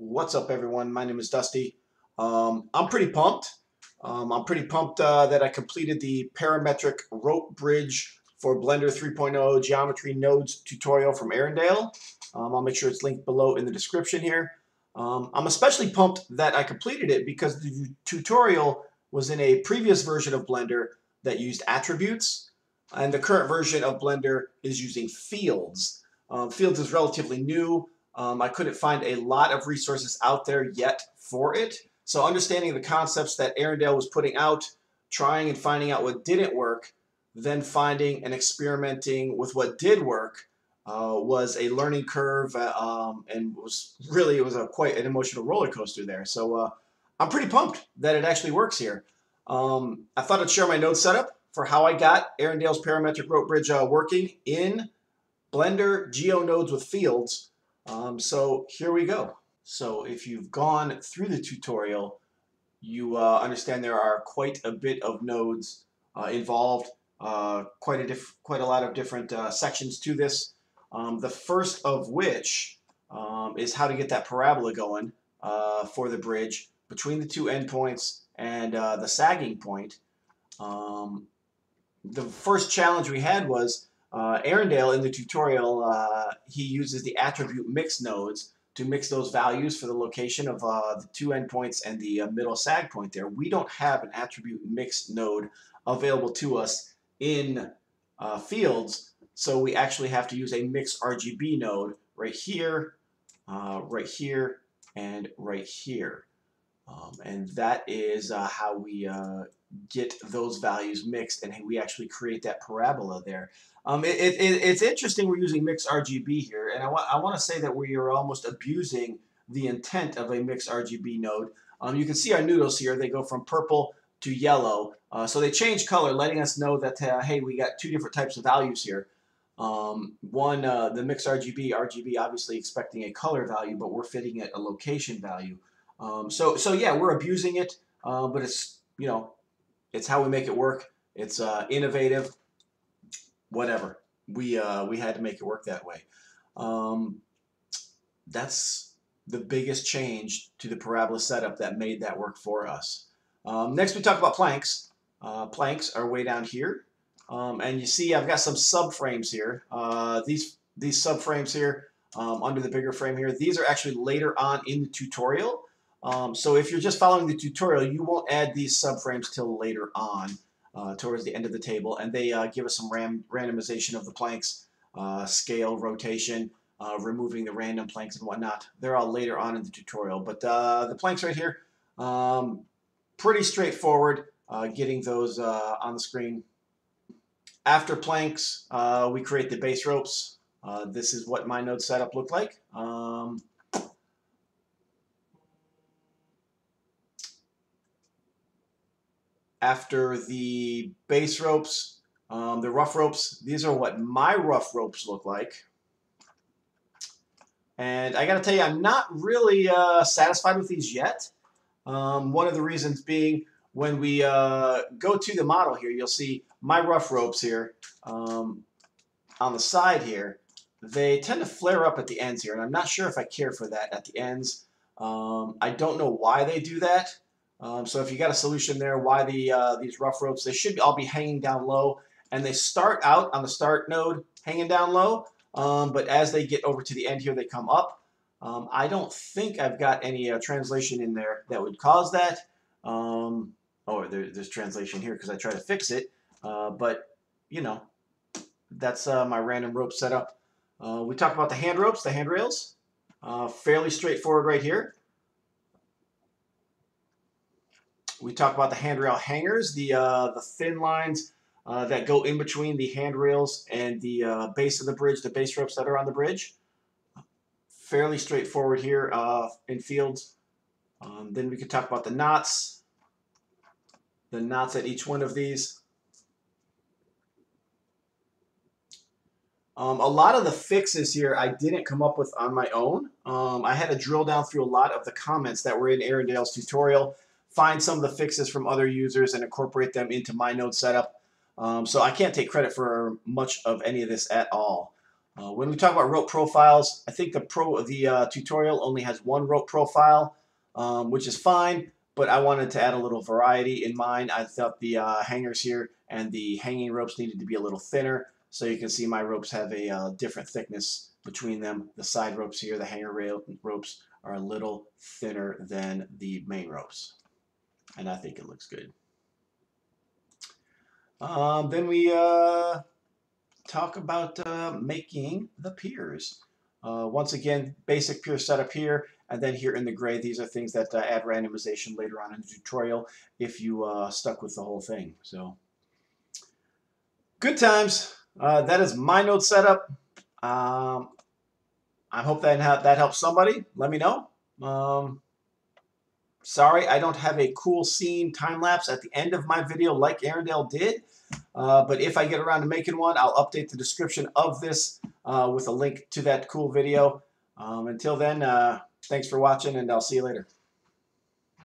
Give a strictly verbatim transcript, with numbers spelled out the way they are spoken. What's up, everyone? My name is Dusty. Um, I'm pretty pumped. Um, I'm pretty pumped uh, that I completed the Parametric Rope Bridge for Blender three point oh Geometry Nodes tutorial from Erindale. Um, I'll make sure it's linked below in the description here. Um, I'm especially pumped that I completed it because the tutorial was in a previous version of Blender that used attributes, and the current version of Blender is using Fields. Um, Fields is relatively new. Um, I couldn't find a lot of resources out there yet for it. So understanding the concepts that Erindale was putting out, trying and finding out what didn't work, then finding and experimenting with what did work uh, was a learning curve, uh, um, and was really it was a quite an emotional roller coaster there. So uh, I'm pretty pumped that it actually works here. Um, I thought I'd share my node setup for how I got Erindale's Parametric Rope Bridge uh, working in Blender Geo Nodes with Fields. Um, so here we go. So if you've gone through the tutorial, you uh, understand there are quite a bit of nodes uh, involved, uh, quite a diff quite a lot of different uh, sections to this. Um, the first of which um, is how to get that parabola going uh, for the bridge between the two endpoints and uh, the sagging point. Um, the first challenge we had was Uh, Erindale in the tutorial, uh, he uses the attribute mix nodes to mix those values for the location of uh, the two endpoints and the uh, middle sag point there. We don't have an attribute mix node available to us in uh, Fields, so we actually have to use a mix R G B node right here, uh, right here, and right here. Um, and that is uh, how we uh, get those values mixed, and we actually create that parabola there. Um, it, it, it's interesting we're using mix R G B here, and I, wa I want to say that we are almost abusing the intent of a mix R G B node. Um, you can see our noodles here. They go from purple to yellow. Uh, so they change color, letting us know that, uh, hey, we got two different types of values here. Um, one, uh, the mix R G B, R G B obviously expecting a color value, but we're fitting it a location value. Um, so, so yeah, we're abusing it, uh, but it's, you know, it's how we make it work. It's uh, innovative, whatever. We, uh, we had to make it work that way. Um, that's the biggest change to the parabola setup that made that work for us. Um, next, we talk about planks. Uh, planks are way down here. Um, and you see I've got some subframes here. Uh, these, these subframes here um, under the bigger frame here, these are actually later on in the tutorial. Um, so if you're just following the tutorial, you won't add these subframes till later on, uh, towards the end of the table, and they uh, give us some ram randomization of the planks, uh, scale, rotation, uh, removing the random planks and whatnot. They're all later on in the tutorial, but uh, the planks right here, um, pretty straightforward, uh, getting those uh, on the screen. After planks, uh, we create the base ropes. Uh, this is what my node setup looked like. Um, After the base ropes, um, the rough ropes, these are what my rough ropes look like. And I gotta tell you, I'm not really uh, satisfied with these yet. Um, one of the reasons being, when we uh, go to the model here, you'll see my rough ropes here um, on the side here. They tend to flare up at the ends here, and I'm not sure if I care for that at the ends. Um, I don't know why they do that. Um, so if you got a solution there, why the uh, these rough ropes, they should all be hanging down low, and they start out on the start node hanging down low, um, but as they get over to the end here, they come up. Um, I don't think I've got any uh, translation in there that would cause that. Um, oh, there, there's translation here because I try to fix it, uh, but you know, that's uh, my random rope setup. Uh, we talked about the hand ropes, the handrails, uh, fairly straightforward right here. We talk about the handrail hangers, the, uh, the thin lines uh, that go in between the handrails and the uh, base of the bridge, the base ropes that are on the bridge. Fairly straightforward here uh, in Fields. Um, then we could talk about the knots, the knots at each one of these. Um, a lot of the fixes here I didn't come up with on my own. Um, I had to drill down through a lot of the comments that were in Erindale's tutorial, find some of the fixes from other users and incorporate them into my node setup. Um, so I can't take credit for much of any of this at all. Uh, when we talk about rope profiles, I think the pro the uh, tutorial only has one rope profile, um, which is fine, but I wanted to add a little variety in mine. I thought the uh, hangers here and the hanging ropes needed to be a little thinner, so you can see my ropes have a uh, different thickness between them. The side ropes here, the hanger rail ropes, are a little thinner than the main ropes, and I think it looks good. Um, then we uh, talk about uh, making the piers. Uh, once again, basic pier setup here, and then here in the gray, these are things that uh, add randomization later on in the tutorial if you uh, stuck with the whole thing. So, good times. Uh, that is my node setup. Um, I hope that that helps somebody. Let me know. Um, Sorry, I don't have a cool scene time-lapse at the end of my video like Erindale did, uh, but if I get around to making one, I'll update the description of this uh, with a link to that cool video. Um, until then, uh, thanks for watching, and I'll see you later.